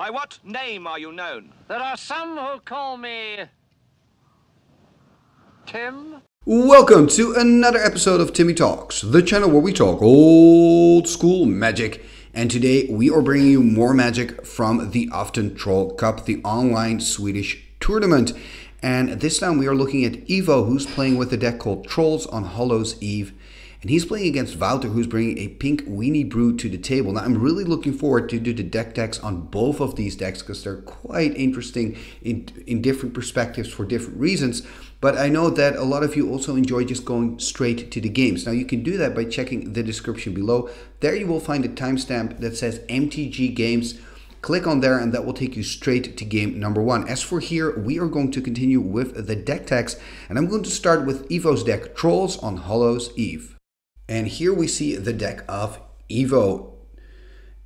By what name are you known? There are some who call me... Tim? Welcome to another episode of Timmy Talks, the channel where we talk old school magic. And today we are bringing you more magic from the Often Troll Cup, the online Swedish tournament. And this time we are looking at Ivo, who's playing with a deck called Trolls on Hallow's Eve. And he's playing against Wouter, who's bringing a pink weenie brew to the table. Now, I'm really looking forward to do the deck techs on both of these decks because they're quite interesting in different perspectives for different reasons. But I know that a lot of you also enjoy just going straight to the games. Now, you can do that by checking the description below. There you will find a timestamp that says MTG Games. Click on there and that will take you straight to game number one. As for here, we are going to continue with the deck techs. And I'm going to start with Ivo's deck, Trolls on Hallow's Eve. And here we see the deck of Ivo.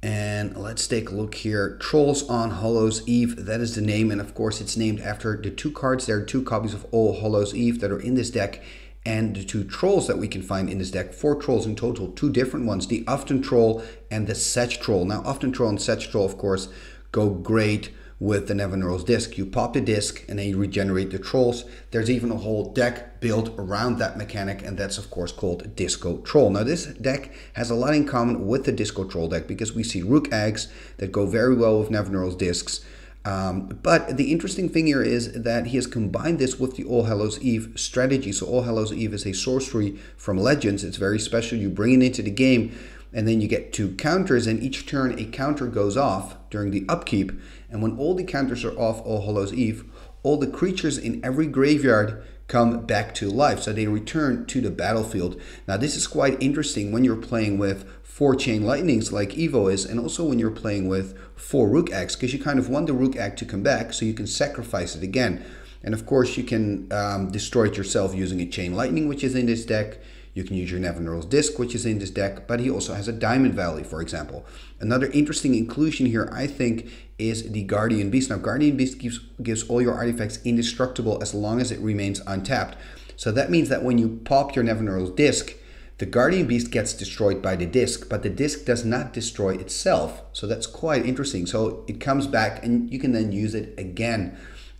And let's take a look here. Trolls on Hallow's Eve, that is the name. And of course, it's named after the two cards. There are two copies of All Hallow's Eve that are in this deck and the two trolls that we can find in this deck. Four trolls in total, two different ones, the Often Troll and the Sedge Troll. Now, Often Troll and Sedge Troll, of course, go great with the Nevinyrral's Disk. You pop the disc and then you regenerate the trolls. There's even a whole deck built around that mechanic, and that's of course called Disco Troll. Now this deck has a lot in common with the Disco Troll deck because we see Rukh Eggs that go very well with Nevinyrral's Disks. But the interesting thing here is that he has combined this with the All Hallow's Eve strategy. So All Hallow's Eve is a sorcery from Legends. It's very special. You bring it into the game and then you get two counters, and each turn a counter goes off during the upkeep. And when all the counters are off All Hallow's Eve, all the creatures in every graveyard come back to life. So they return to the battlefield. Now this is quite interesting when you're playing with four Chain Lightnings like Ivo is, and also when you're playing with four Rukh Eggs, because you kind of want the Rukh Egg to come back so you can sacrifice it again. And of course you can destroy it yourself using a Chain Lightning, which is in this deck. You can use your Nevinyrral's Disk, which is in this deck, but he also has a Diamond Valley, for example. Another interesting inclusion here, I think, is the Guardian Beast. Now, Guardian Beast gives all your artifacts indestructible as long as it remains untapped. So that means that when you pop your Nevinyrral's Disk, the Guardian Beast gets destroyed by the disc, but the disc does not destroy itself. So that's quite interesting. So it comes back and you can then use it again.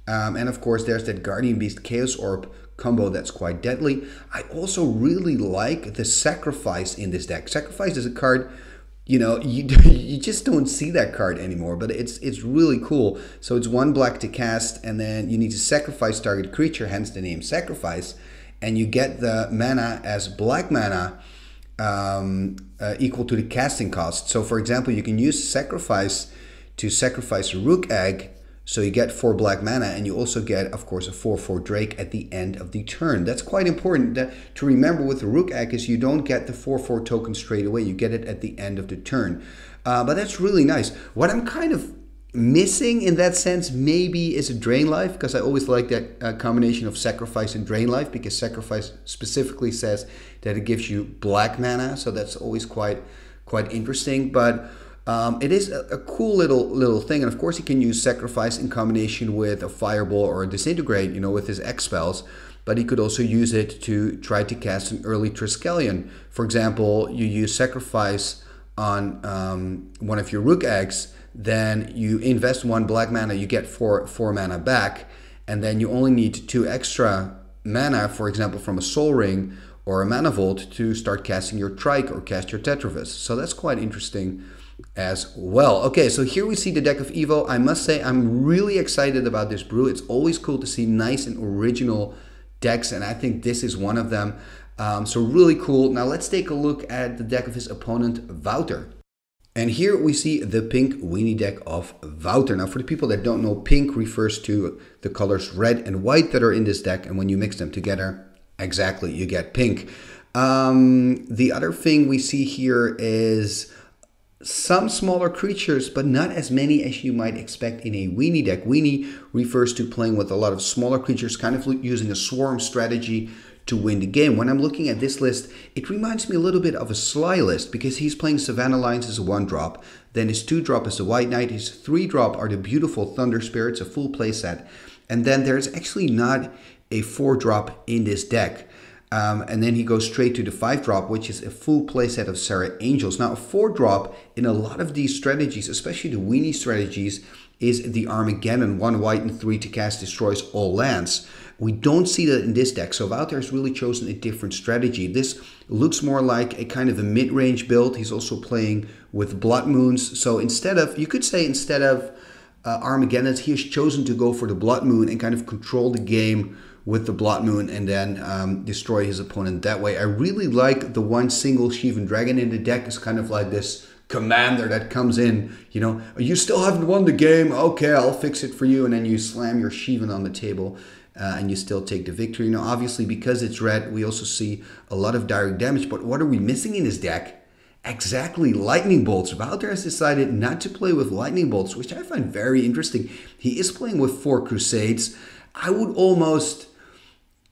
And of course, there's that Guardian Beast Chaos Orb combo that's quite deadly. I also really like the Sacrifice in this deck. Sacrifice is a card, you know, you just don't see that card anymore, but it's really cool. So it's one black to cast, and then you need to sacrifice target creature, hence the name Sacrifice, and you get the mana as black mana equal to the casting cost. So for example, you can use Sacrifice to sacrifice Rukh Egg, so you get 4 black mana, and you also get, of course, a 4/4 Drake at the end of the turn. That's quite important to remember with the Rukh Egg, is you don't get the 4/4 token straight away. You get it at the end of the turn. But that's really nice. What I'm kind of missing in that sense maybe is a Drain Life, because I always like that combination of Sacrifice and Drain Life, because Sacrifice specifically says that it gives you black mana, so that's always quite interesting. But it is a cool little thing, and of course you can use Sacrifice in combination with a Fireball or a Disintegrate, you know, with his X spells. But he could also use it to try to cast an early Triskelion. For example, you use Sacrifice on one of your Rukh Eggs, then you invest 1 black mana, you get four mana back, and then you only need 2 extra mana, for example, from a Soul Ring or a Mana Vault to start casting your Trike or cast your Tetravis. So that's quite interesting as well. Okay, so here we see the deck of Ivo. I must say I'm really excited about this brew. It's always cool to see nice and original decks, and I think this is one of them. So really cool. Now let's take a look at the deck of his opponent, Wouter. And here we see the pink weenie deck of Wouter. Now for the people that don't know, pink refers to the colors red and white that are in this deck, and when you mix them together, exactly, you get pink. The other thing we see here is some smaller creatures, but not as many as you might expect in a weenie deck. Weenie refers to playing with a lot of smaller creatures, kind of using a swarm strategy to win the game. When I'm looking at this list, it reminds me a little bit of a Sly list, because he's playing Savannah Lions as a 1-drop, then his 2-drop is the White Knight, his 3-drop are the beautiful Thunder Spirits, a full playset, and then there's actually not a 4-drop in this deck. And then he goes straight to the 5-drop, which is a full playset of Serra Angels. Now, a 4-drop in a lot of these strategies, especially the weenie strategies, is the Armageddon. 1 white and 3 to cast destroys all lands. We don't see that in this deck, so Wouter has really chosen a different strategy. This looks more like a kind of a mid-range build. He's also playing with Blood Moons. So instead of, you could say instead of Armageddon, he has chosen to go for the Blood Moon and kind of control the game with the Blood Moon and then destroy his opponent that way. I really like the one single Shivan Dragon in the deck. It's kind of like this commander that comes in, you know, you still haven't won the game, okay, I'll fix it for you, and then you slam your Shivan on the table and you still take the victory. Now, obviously, because it's red, we also see a lot of direct damage, but what are we missing in this deck? Exactly, Lightning Bolts. Wouter has decided not to play with Lightning Bolts, which I find very interesting. He is playing with 4 Crusades. I would almost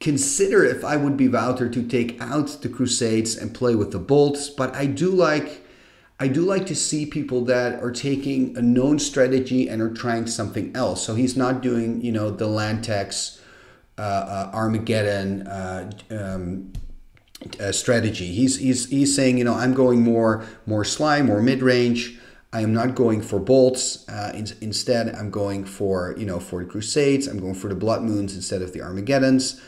consider, if I would be Wouter, to take out the Crusades and play with the Bolts, but I do like to see people that are taking a known strategy and are trying something else. So he's not doing, you know, the land tax Armageddon strategy. He's saying, you know, I'm going more slime, more mid-range. I am not going for Bolts. Instead, I'm going for, you know, for the Crusades. I'm going for the Blood Moons instead of the Armageddons.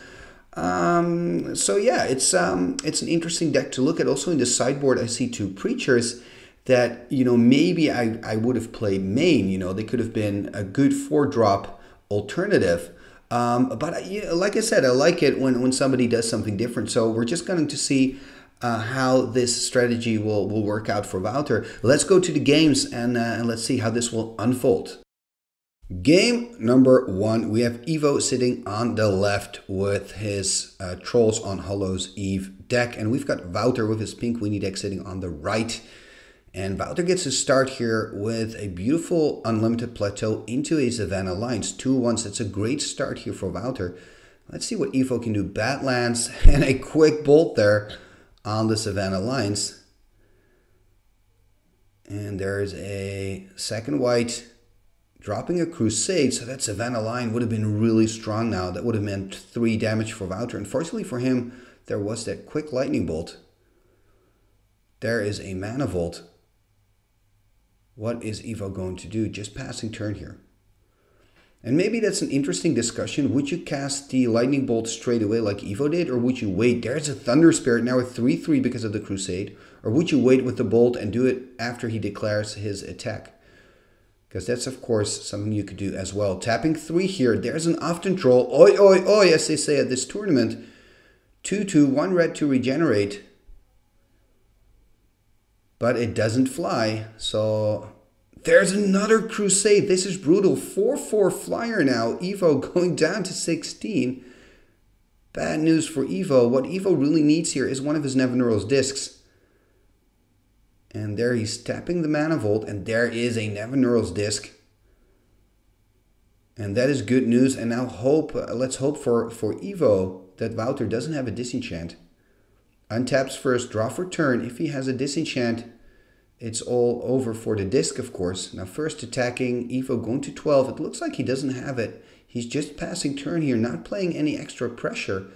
So yeah, it's an interesting deck to look at. Also in the sideboard, I see 2 Preachers that, you know, maybe I would have played main. You know, they could have been a good 4-drop alternative. But you know, like I said, I like it when somebody does something different. So we're just going to see how this strategy will work out for Wouter. Let's go to the games and let's see how this will unfold. Game number 1, we have Ivo sitting on the left with his Trolls on Hallow's Eve deck. And we've got Wouter with his pink weenie deck sitting on the right. And Wouter gets a start here with a beautiful Unlimited Plateau into a Savannah Lions. 2/1s, that's a great start here for Wouter. Let's see what Ivo can do. Badlands and a quick bolt there on the Savannah Lions. And there's a 2nd white dropping a Crusade, so that Savannah Lion would have been really strong now. That would have meant 3 damage for Wouter. Unfortunately for him, there was that quick Lightning Bolt. There is a Mana Vault. What is Ivo going to do? Just passing turn here. And maybe that's an interesting discussion. Would you cast the Lightning Bolt straight away like Ivo did? Or would you wait? There's a Thunder Spirit, now a 3-3 because of the Crusade. Or would you wait with the Bolt and do it after he declares his attack? Because that's, of course, something you could do as well. Tapping 3 here. There's an Often Troll. Oi, oi, oi, as they say at this tournament. 2-2, 1 red to regenerate. But it doesn't fly. So there's another Crusade. This is brutal. 4-4 flyer now. Ivo going down to 16. Bad news for Ivo. What Ivo really needs here is one of his Nevinyrral's Discs. And there he's tapping the Mana Vault, and there is a Nevinyrral's Disk. And that is good news. And now let's hope for Ivo that Wouter doesn't have a Disenchant. Untaps first, draw for turn. If he has a Disenchant, it's all over for the Disk, of course. Now first attacking, Ivo going to 12. It looks like he doesn't have it. He's just passing turn here, not playing any extra pressure.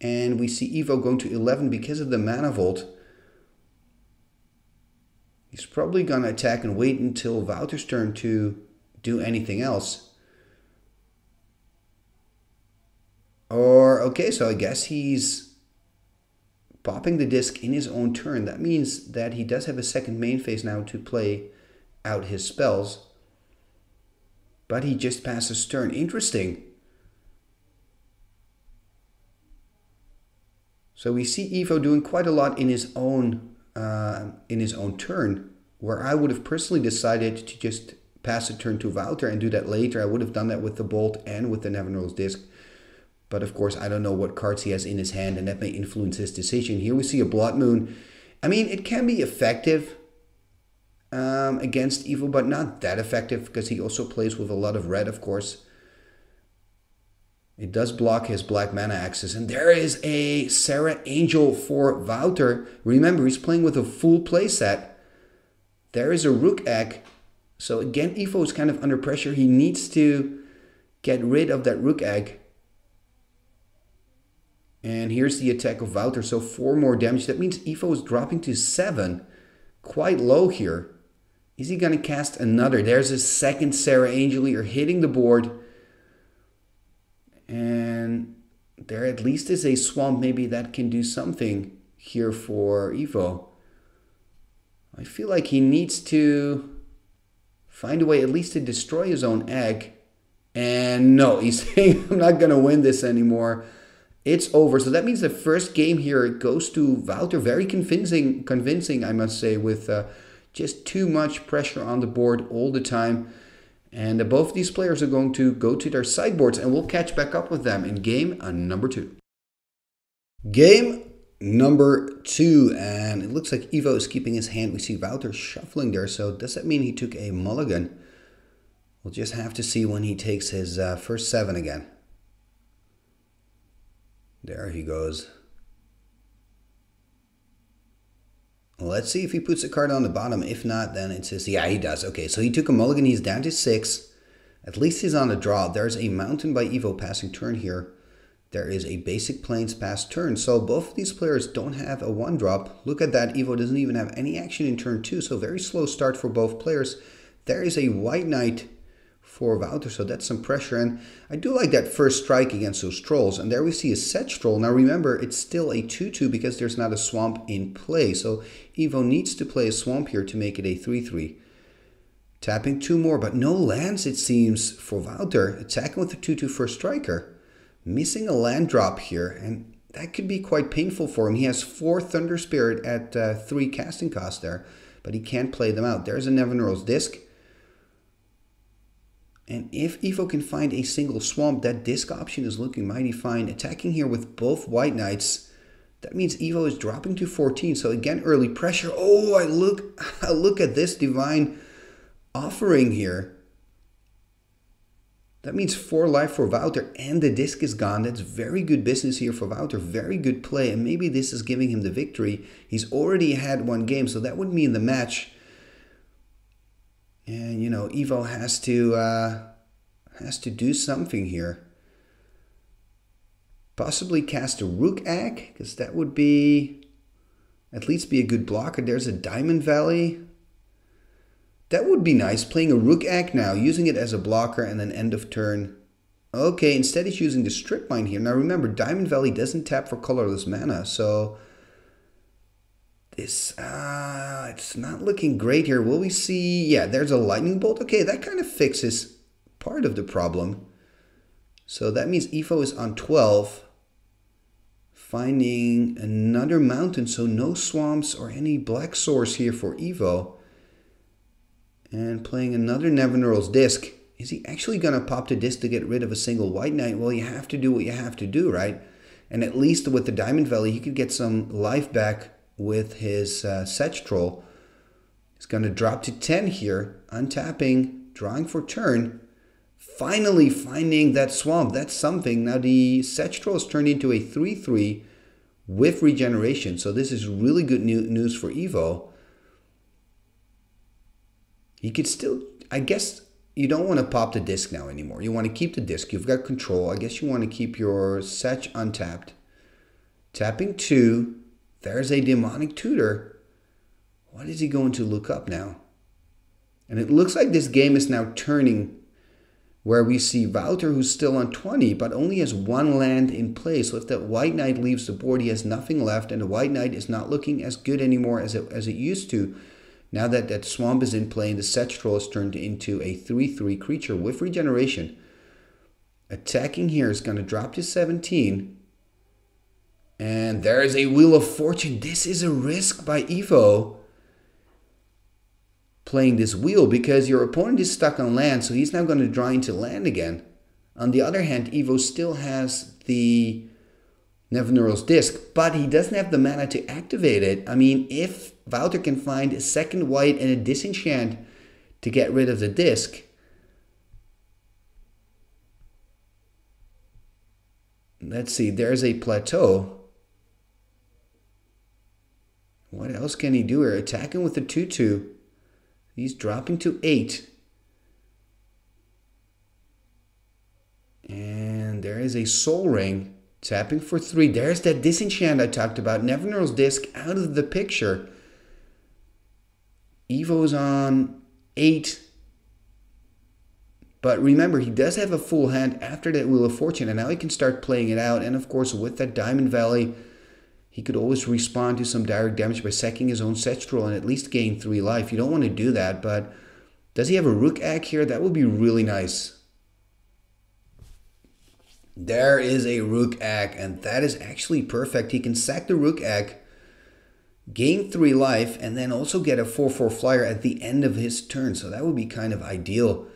And we see Ivo going to 11 because of the Mana Vault. He's probably going to attack and wait until Wouter's turn to do anything else. Or, okay, so I guess he's popping the Disc in his own turn. That means that he does have a 2nd main phase now to play out his spells. But he just passes turn. Interesting. So we see Ivo doing quite a lot in his own turn, where I would have personally decided to just pass a turn to Wouter and do that later. I would have done that with the Bolt and with the Nevinyrral's Disk. But of course, I don't know what cards he has in his hand, and that may influence his decision. Here we see a Blood Moon. I mean, it can be effective against Ivo, but not that effective because he also plays with a lot of red, of course. It does block his black mana access. And there is a Serra Angel for Wouter. Remember, he's playing with a full playset. There is a Rukh Egg. So again, Ivo is kind of under pressure. He needs to get rid of that Rukh Egg. And here's the attack of Wouter, so 4 more damage. That means Ivo is dropping to 7. Quite low here. Is he going to cast another? There's a second Serra Angel here hitting the board. And there at least is a Swamp. Maybe that can do something here for Ivo. I feel like he needs to find a way at least to destroy his own egg. And no, he's saying, I'm not going to win this anymore. It's over. So that means the first game here goes to Wouter. Very convincing, I must say, with just too much pressure on the board all the time. And both these players are going to go to their sideboards, and we'll catch back up with them in game number 2. Game number 2, and it looks like Ivo is keeping his hand. We see Wouter shuffling there, so does that mean he took a mulligan? We'll just have to see when he takes his first 7 again. There he goes. Let's see if he puts a card on the bottom. If not, then it says, yeah, he does. Okay, so he took a mulligan. He's down to 6. At least he's on a draw. There's a Mountain by Ivo passing turn here. There is a basic Plains pass turn. So both of these players don't have a 1-drop. Look at that. Ivo doesn't even have any action in turn 2. So very slow start for both players. There is a White Knight for Wouter, so that's some pressure. And I do like that first strike against those trolls. And there we see a Sedge Troll. Now remember, it's still a 2-2 because there's not a Swamp in play. So Ivo needs to play a Swamp here to make it a 3-3. Tapping 2 more, but no lands it seems for Wouter. Attacking with a 2-2 first striker. Missing a land drop here, and that could be quite painful for him. He has 4 Thunder Spirit at 3 casting cost there, but he can't play them out. There's a Nevinyrral's Disk. And if Ivo can find a single Swamp, that Disc option is looking mighty fine. Attacking here with both White Knights. That means Ivo is dropping to 14. So again, early pressure. Oh, I look at this Divine Offering here. That means 4 life for Wouter, and the Disc is gone. That's very good business here for Wouter. Very good play, and maybe this is giving him the victory. He's already had 1 game, so that would mean the match. And, you know, Ivo has to do something here. Possibly cast a Rukh Egg, because that would be, at least be a good blocker. There's a Diamond Valley. That would be nice, playing a Rukh Egg now, using it as a blocker, and then end of turn. Okay, instead he's using the Strip Mine here. Now remember, Diamond Valley doesn't tap for colorless mana, so it's not looking great here. Will we see? Yeah, there's a Lightning Bolt. Okay, that kind of fixes part of the problem. So that means Ivo is on 12. Finding another Mountain. So no Swamps or any black source here for Ivo. And playing another Nevinyrral's Disk. Is he actually going to pop the Disc to get rid of a single White Knight? Well, you have to do what you have to do, right? And at least with the Diamond Valley, he could get some life back with his Sedge Troll. He's going to drop to 10 here, untapping, drawing for turn, finally finding that Swamp. That's something. Now the Sedge Troll is turned into a 3-3 with regeneration, so this is really good news for Ivo. He could still, I guess, you don't want to pop the Disc now anymore. You want to keep the Disc. You've got control. I guess you want to keep your Sedge untapped. Tapping 2. There's a Demonic Tutor. What is he going to look up now? And it looks like this game is now turning, where we see Wouter, who's still on 20, but only has 1 land in play. So if that White Knight leaves the board, he has nothing left, and the White Knight is not looking as good anymore as it used to. Now that that Swamp is in play, and the Sedge Troll is turned into a 3-3 creature with regeneration. Attacking here is going to drop to 17. And there is a Wheel of Fortune. This is a risk by Ivo, playing this wheel, because your opponent is stuck on land, so he's now going to draw into land again. On the other hand, Ivo still has the Nevinyrral's Disk, but he doesn't have the mana to activate it. I mean, if Wouter can find a second white and a Disenchant to get rid of the Disk, let's see, there's a Plateau. What else can he do here? Attacking with the 2-2. He's dropping to 8. And there is a Soul Ring. Tapping for 3. There's that disenchant I talked about. Nevinyrral's Disk out of the picture. Ivo's on 8. But remember, he does have a full hand after that Wheel of Fortune, and now he can start playing it out. And of course, with that Diamond Valley, he could always respond to some direct damage by sacking his own Sedge Troll and at least gain 3 life. You don't want to do that, but does he have a Rukh Egg here? That would be really nice. There is a Rukh Egg, and that is actually perfect. He can sack the Rukh Egg, gain 3 life, and then also get a 4-4 flyer at the end of his turn. So that would be kind of ideal.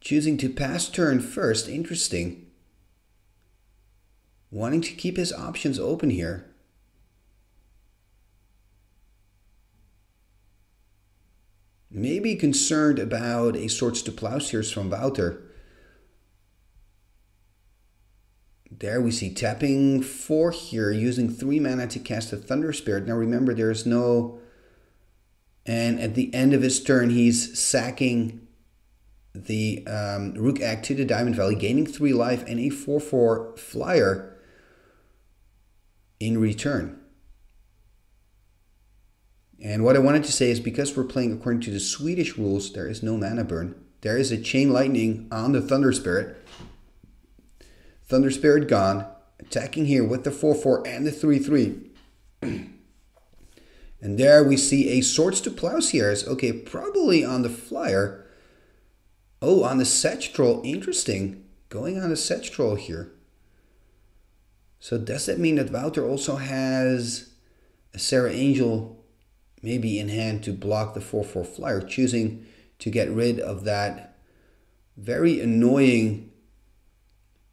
Choosing to pass turn first, interesting. Wanting to keep his options open here. Maybe concerned about a Swords to Plowshares from Wouter. There we see tapping 4 here, using 3 mana to cast a Thunder Spirit. Now remember, there's no... And at the end of his turn, he's sacking the Rukh Egg to the Diamond Valley, gaining 3 life and a 4-4 flyer in return. And what I wanted to say is, because we're playing according to the Swedish rules, there is no mana burn. There is a Chain Lightning on the Thunder Spirit. Thunder Spirit gone. Attacking here with the 4-4 and the 3-3. And there we see a Swords to Plowshares. Okay, probably on the flyer. Oh, on the Sedge Troll, interesting. Going on the Sedge Troll here. So does that mean that Wouter also has a Serra Angel maybe in hand to block the 4-4 flyer, choosing to get rid of that very annoying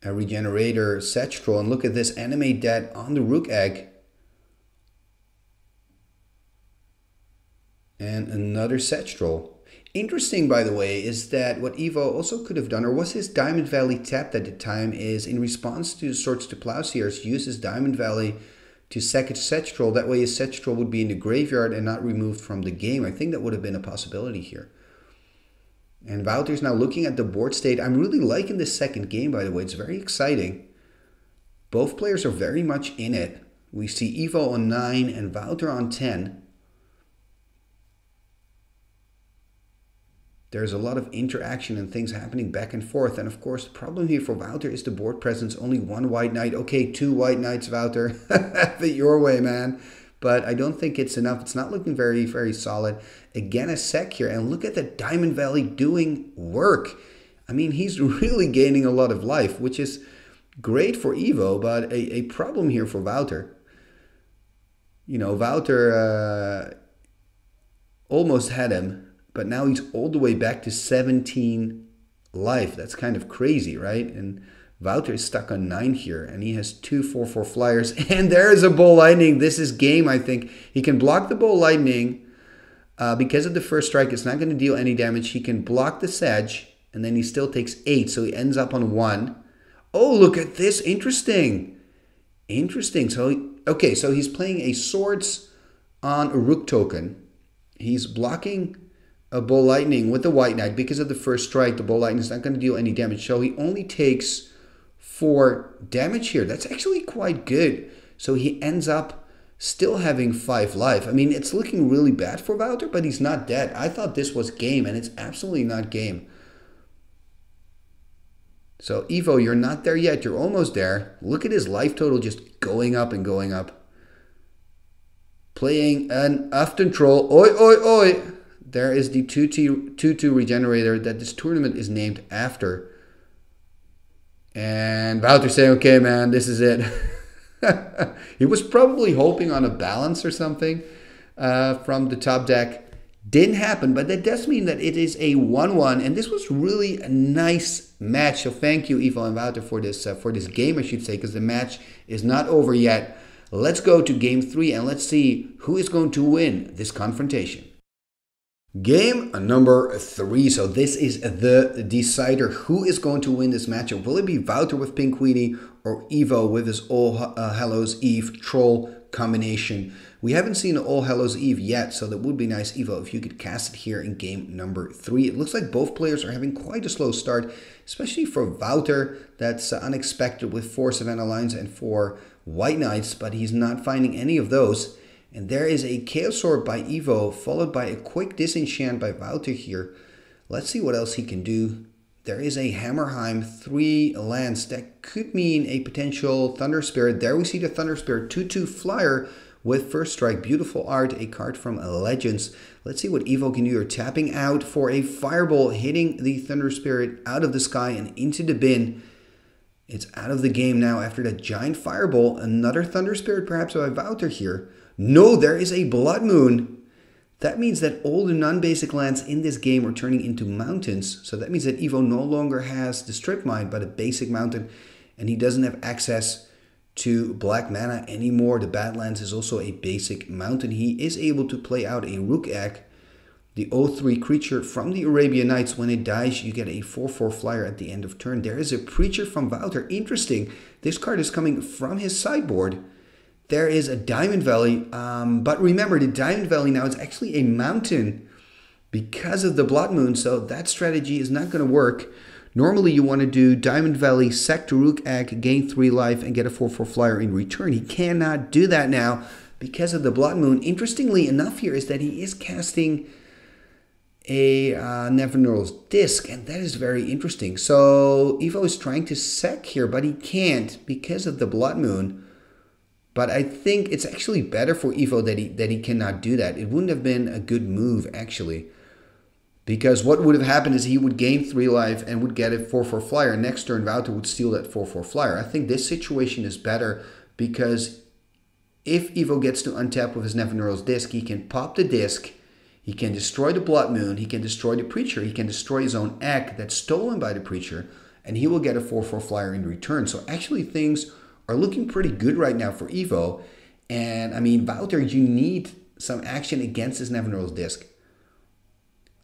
regenerator Sedge Troll? And look at this, animate that on the Rukh Egg. And another Sedge Troll. Interesting, by the way, is that what Ivo also could have done, or was his Diamond Valley tapped at the time, is in response to Swords to Plowshares, use his Diamond Valley to sack a Sedge Troll. That way his Sedge Troll would be in the graveyard and not removed from the game. I think that would have been a possibility here. And Wouter's now looking at the board state. I'm really liking this second game, by the way. It's very exciting. Both players are very much in it. We see Ivo on 9 and Wouter on 10. There's a lot of interaction and things happening back and forth. And of course, the problem here for Wouter is the board presence. Only 1 White Knight. Okay, 2 White Knights, Wouter. Have it your way, man. But I don't think it's enough. It's not looking very, very solid. Again, a sec here. And look at the Diamond Valley doing work. I mean, he's really gaining a lot of life, which is great for Ivo, but a problem here for Wouter. You know, Wouter almost had him. But now he's all the way back to 17 life. That's kind of crazy, right? And Wouter is stuck on 9 here, and he has 2 4-4 flyers. And there is a Bolt Lightning. This is game, I think. He can block the Bolt Lightning. Because of the first strike, it's not going to deal any damage. He can block the Sedge, and then he still takes 8, so he ends up on 1. Oh, look at this. Interesting. Interesting. So, okay, so he's playing a Swords on a Rook token. He's blocking a Bolt Lightning with the White Knight. Because of the first strike, the Bolt Lightning is not going to deal any damage. So he only takes 4 damage here. That's actually quite good. So he ends up still having 5 life. I mean, it's looking really bad for Wouter, but he's not dead. I thought this was game, and it's absolutely not game. So Ivo, you're not there yet. You're almost there. Look at his life total just going up and going up. Playing an Often Troll. Oi, oi, oi! There is the 2-2 regenerator that this tournament is named after. And Wouter saying, okay, man, this is it. He was probably hoping on a balance or something from the top deck. Didn't happen, but that does mean that it is a 1-1. And this was really a nice match. So thank you, Ivo and Wouter, for this game, I should say, because the match is not over yet. Let's go to game 3 and let's see who is going to win this confrontation. Game number 3, so this is the decider. Who is going to win this matchup? Will it be Wouter with Pink Queenie or Ivo with his All Hallow's Eve Troll combination. We haven't seen All Hallow's Eve yet, so that would be nice, Ivo, if you could cast it here in game number 3. It looks like both players are having quite a slow start, especially for Wouter. That's unexpected with 4 Savannah Lions and 4 White Knights, but he's not finding any of those. And there is a Chaos Orb by Ivo, followed by a quick Disenchant by Wouter here. Let's see what else he can do. There is a Hammerheim, 3 lands. That could mean a potential Thunder Spirit. There we see the Thunder Spirit, 2-2 flyer with first strike. Beautiful art, a card from Legends. Let's see what Ivo can do. You're tapping out for a Fireball, hitting the Thunder Spirit out of the sky and into the bin. It's out of the game now after that giant Fireball. Another Thunder Spirit perhaps by Wouter here. No, there is a Blood Moon. That means that all the non-basic lands in this game are turning into mountains. So that means that Ivo no longer has the strip mine, but a basic mountain. And he doesn't have access to black mana anymore. The Badlands is also a basic mountain. He is able to play out a Rukh Egg, the 0-3 creature from the Arabian Nights. When it dies, you get a 4-4 flyer at the end of turn. There is a Preacher from Wouter. Interesting. This card is coming from his sideboard. There is a Diamond Valley, but remember the Diamond Valley now is actually a mountain because of the Blood Moon, so that strategy is not going to work. Normally you want to do Diamond Valley, sack to Rukh Egg, gain 3 life, and get a 4-4 flyer in return. He cannot do that now because of the Blood Moon. Interestingly enough here is that he is casting a Nevinyrral's Disk, and that is very interesting. So Ivo is trying to sack here, but he can't because of the Blood Moon. But I think it's actually better for Ivo that he cannot do that. It wouldn't have been a good move, actually. Because what would have happened is he would gain 3 life and would get a 4-4 flyer. Next turn, Wouter would steal that 4-4 flyer. I think this situation is better because if Ivo gets to untap with his Nevinyrral's Disk, he can pop the disc, he can destroy the Blood Moon, he can destroy the Preacher, he can destroy his own egg that's stolen by the Preacher, and he will get a 4-4 flyer in return. So actually things are looking pretty good right now for Ivo. And I mean, Wouter, you need some action against this Nevinyrral's Disk.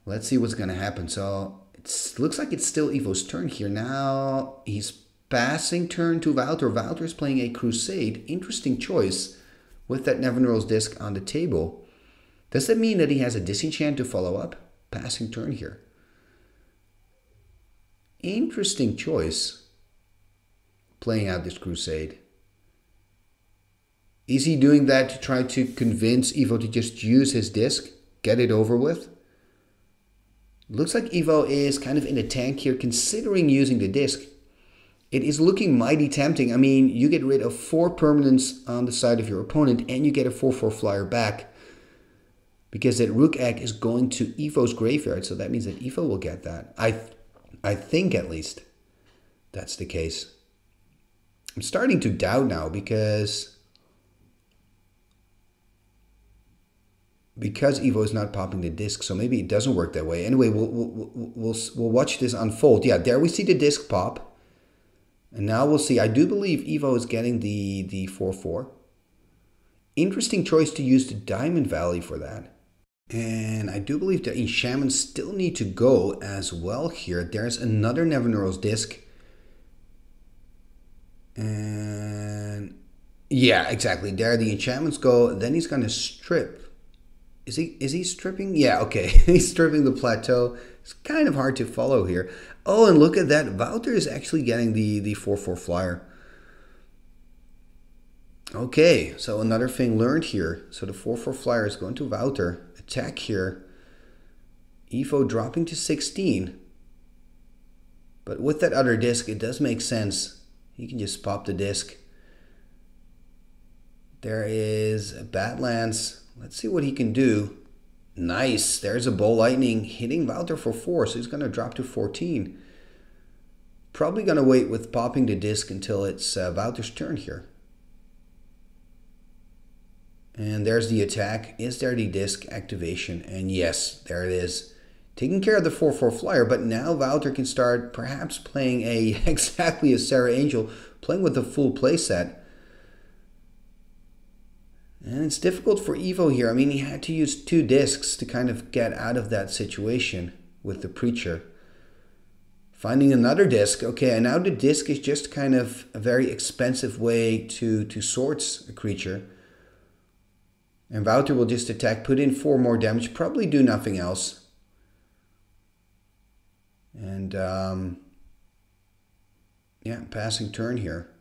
Let's see what's going to happen. So it looks like it's still Ivo's turn here. Now he's passing turn to Wouter. Wouter is playing a Crusade. Interesting choice with that Nevinyrral's Disk on the table. Does that mean that he has a Disenchant to follow up? Passing turn here. Interesting choice. Playing out this Crusade. Is he doing that to try to convince Ivo to just use his disc? Get it over with? Looks like Ivo is kind of in the tank here, considering using the disc. It is looking mighty tempting. I mean, you get rid of 4 permanents on the side of your opponent and you get a 4-4 flyer back. Because that Rukh Egg is going to Ivo's graveyard, so that means that Ivo will get that. I think at least that's the case. I'm starting to doubt now because Ivo is not popping the disc, so maybe it doesn't work that way. Anyway, we'll watch this unfold. Yeah, there we see the disc pop, and now we'll see. I do believe Ivo is getting the 4-4. Interesting choice to use the Diamond Valley for that. And I do believe the enchantments still need to go as well here. There's another Nevinyrral's Disk. And yeah, exactly. There the enchantments go. Then he's gonna strip. Is he stripping? Yeah, okay. He's stripping the Plateau. It's kind of hard to follow here. Oh, and look at that. Wouter is actually getting the 4-4 flyer. Okay, so another thing learned here. So the 4-4 flyer is going to Wouter. Attack here. Ivo dropping to 16. But with that other disc, it does make sense. You can just pop the disc. There is a Badlands. Let's see what he can do. Nice. There's a Bolt Lightning hitting Wouter for 4. So he's going to drop to 14. Probably going to wait with popping the disc until it's Wouter's turn here. And there's the attack. Is there the disc activation? And yes, there it is. Taking care of the 4-4 flyer, but now Wouter can start perhaps playing exactly a Serra Angel, playing with the full playset. And it's difficult for Ivo here. I mean, he had to use 2 discs to kind of get out of that situation with the Preacher. Finding another disc. Okay, and now the disc is just kind of a very expensive way to source a creature. And Wouter will just attack, put in 4 more damage, probably do nothing else. And, yeah, passing turn here.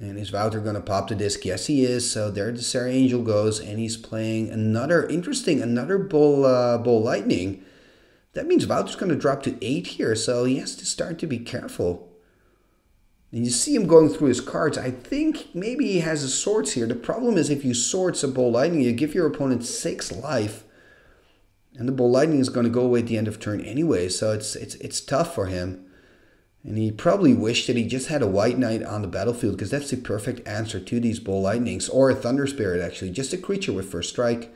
And is Wouter going to pop the disc? Yes, he is. So there the Serra Angel goes, and he's playing another, interesting, another Ball Lightning. That means Wouter's going to drop to 8 here, so he has to start to be careful. And you see him going through his cards. I think maybe he has a Swords here. The problem is if you Swords a Bolt Lightning, you give your opponent 6 life. And the Bolt Lightning is going to go away at the end of turn anyway. So it's tough for him. And he probably wished that he just had a White Knight on the battlefield, because that's the perfect answer to these Bolt Lightnings. Or a Thunder Spirit, actually. Just a creature with first strike.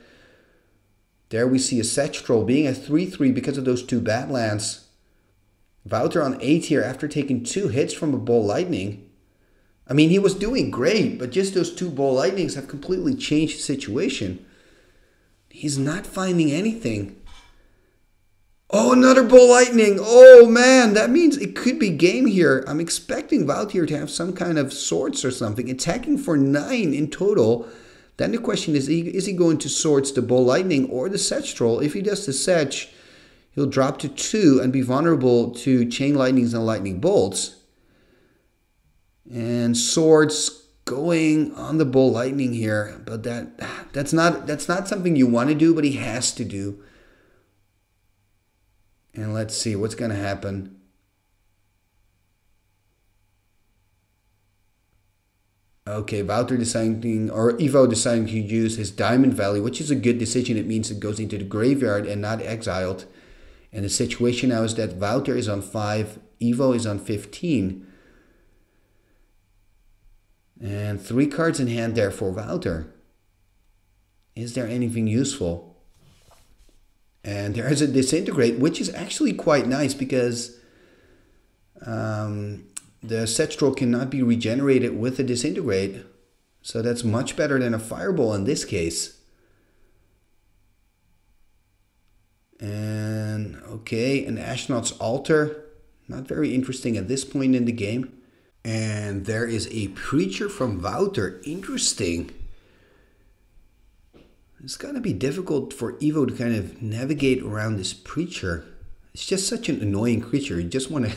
There we see a Sedge Troll being a 3-3 because of those 2 Badlands. Wouter on 8 here after taking 2 hits from a Bolt Lightning. I mean, he was doing great, but just those 2 Bolt Lightnings have completely changed the situation. He's not finding anything. Oh, another Bolt Lightning. Oh, man, that means it could be game here. I'm expecting Wouter to have some kind of Swords or something. Attacking for 9 in total. Then the question is he going to Swords the Bolt Lightning or the Sedge Troll? If he does the Sedge, he'll drop to 2 and be vulnerable to Chain Lightnings and Lightning Bolts. And Swords going on the Bolt Lightning here. But that's not something you want to do, but he has to do. And let's see what's going to happen. Okay, Wouter deciding, or Ivo deciding to use his Diamond Valley, which is a good decision. It means it goes into the graveyard and not exiled. And the situation now is that Wouter is on 5, Ivo is on 15. And 3 cards in hand there for Wouter. Is there anything useful? And there is a Disintegrate, which is actually quite nice because the Sedge Troll cannot be regenerated with a Disintegrate. So that's much better than a Fireball in this case. And, okay, an Astronaut's Altar. Not very interesting at this point in the game. And there is a Preacher from Wouter. Interesting. It's going to be difficult for Ivo to kind of navigate around this Preacher. It's just such an annoying creature. You just want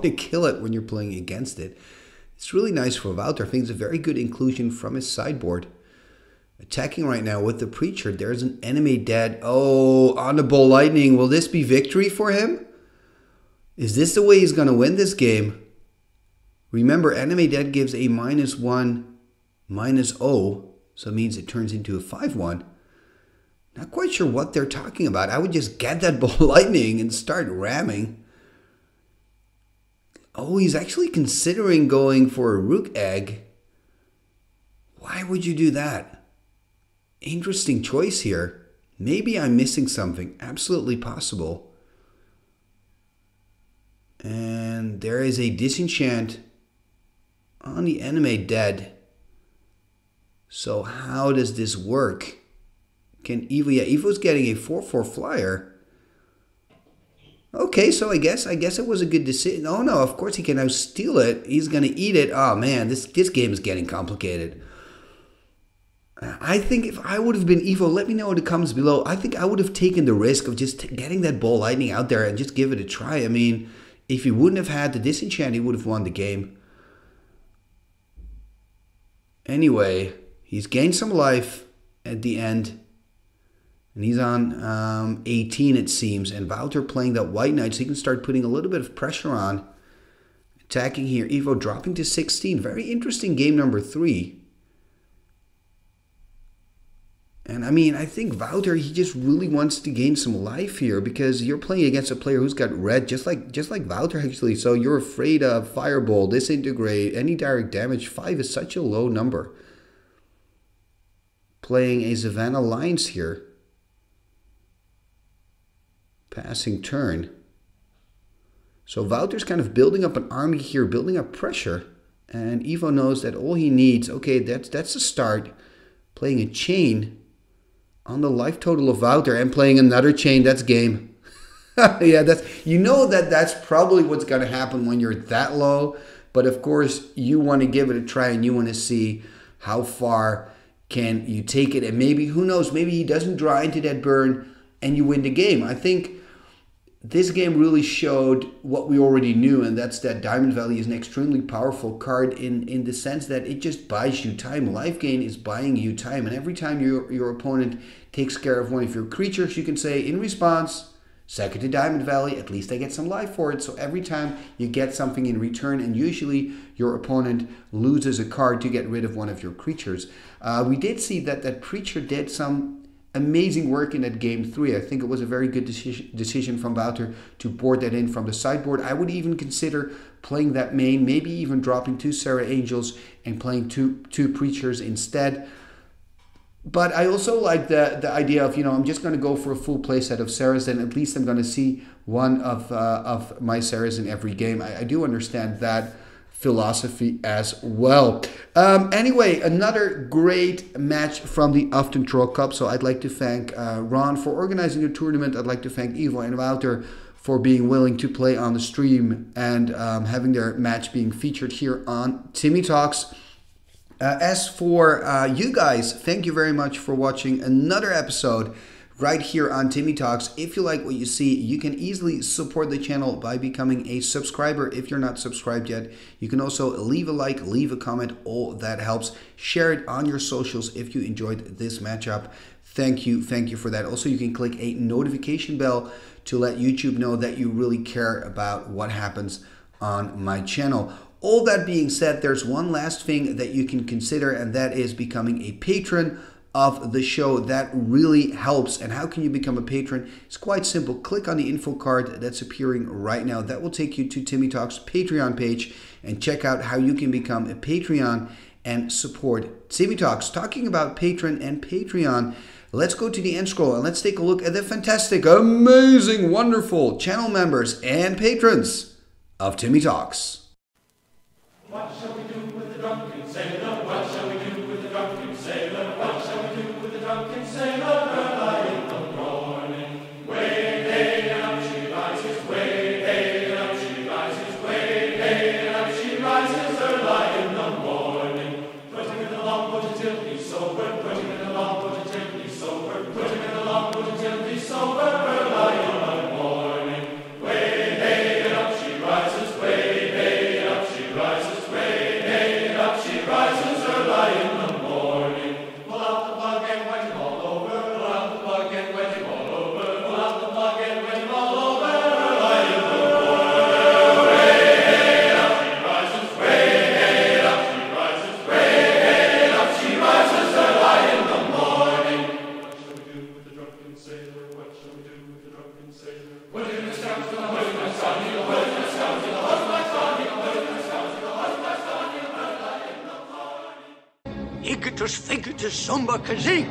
to kill it when you're playing against it. It's really nice for Wouter. I think it's a very good inclusion from his sideboard. Attacking right now with the Preacher. There's an enemy dead. Oh, on the Bolt Lightning. Will this be victory for him? Is this the way he's going to win this game? Remember, enemy dead gives a -1/-0. So it means it turns into a 5/1. Not quite sure what they're talking about. I would just get that Bolt Lightning and start ramming. Oh, he's actually considering going for a Rukh Egg. Why would you do that? Interesting choice here. Maybe I'm missing something. Absolutely possible. And there is a Disenchant on the enemy dead. So how does this work? Can Ivo... Yeah, Ivo's getting a 4-4 flyer. Okay, so I guess it was a good decision. Oh no, of course he can now steal it. He's going to eat it. Oh man, this game is getting complicated. I think if I would have been Ivo, let me know in the comments below. I think I would have taken the risk of just getting that Bolt Lightning out there and just give it a try. I mean, if he wouldn't have had the Disenchant, he would have won the game. Anyway, he's gained some life at the end. And he's on 18, it seems. And Wouter playing that White Knight, so he can start putting a little bit of pressure on. Attacking here. Ivo dropping to 16. Very interesting game number 3. And I mean, I think Wouter, he just really wants to gain some life here, because you're playing against a player who's got red, just like Wouter actually. So you're afraid of Fireball, Disintegrate, any direct damage. 5 is such a low number. Playing a Savannah Lions here. Passing turn. So Wouter's kind of building up an army here, building up pressure. And Ivo knows that all he needs, okay, that's a start. Playing a chain on the life total of Wouter and playing another chain, that's game. Yeah, that's probably what's going to happen when you're that low. But of course, you want to give it a try and you want to see How far can you take it? And maybe, who knows, maybe he doesn't draw into that burn and you win the game. I think this game really showed what we already knew, and that's that Diamond Valley is an extremely powerful card in the sense that it just buys you time. Life gain is buying you time, and every time your opponent takes care of one of your creatures, you can say in response, second to Diamond Valley, at least I get some life for it. So every time you get something in return, and usually your opponent loses a card to get rid of one of your creatures. We did see that Preacher did some amazing work in that game 3. I think it was a very good decision from Wouter to board that in from the sideboard. I would even consider playing that main, maybe even dropping 2 Serra Angels and playing two Preachers instead. But I also like the idea of, you know, I'm just going to go for a full playset of Serras, and at least I'm going to see one of my Serras in every game. I do understand that philosophy as well. Anyway, another great match from the Often Troll Cup. So I'd like to thank Ron for organizing the tournament. I'd like to thank Ivo and Wouter for being willing to play on the stream and having their match being featured here on Timmy Talks. As for you guys, thank you very much for watching another episode right here on Timmy Talks. If you like what you see, you can easily support the channel by becoming a subscriber if you're not subscribed yet. You can also leave a like, leave a comment, all that helps. Share it on your socials if you enjoyed this matchup. Thank you for that. Also, you can click a notification bell to let YouTube know that you really care about what happens on my channel. All that being said, there's one last thing that you can consider, and that is becoming a patron of the show. That really helps. And how can you become a patron? It's quite simple. Click on the info card that's appearing right now. That will take you to Timmy Talks' Patreon page, and check out how you can become a Patreon and support Timmy Talks. Talking about patron and Patreon, let's go to the end scroll and let's take a look at the fantastic, amazing, wonderful channel members and patrons of Timmy Talks. What shall we do with the drunken sailor? What shall we do with the drunken sailor? What shall we do with the drunken sailor? Her lie in the morning. Way, hey, now she rises. Way, hey, now she rises. Way, hey, now she rises. Her lie in the morning. Put him in the longboat till he's sober. Put him in the longboat till he's sober. Put him in the longboat till he's sober. Her lie in the morning. Way, hey, now she rises. Way. Just think it is somebody.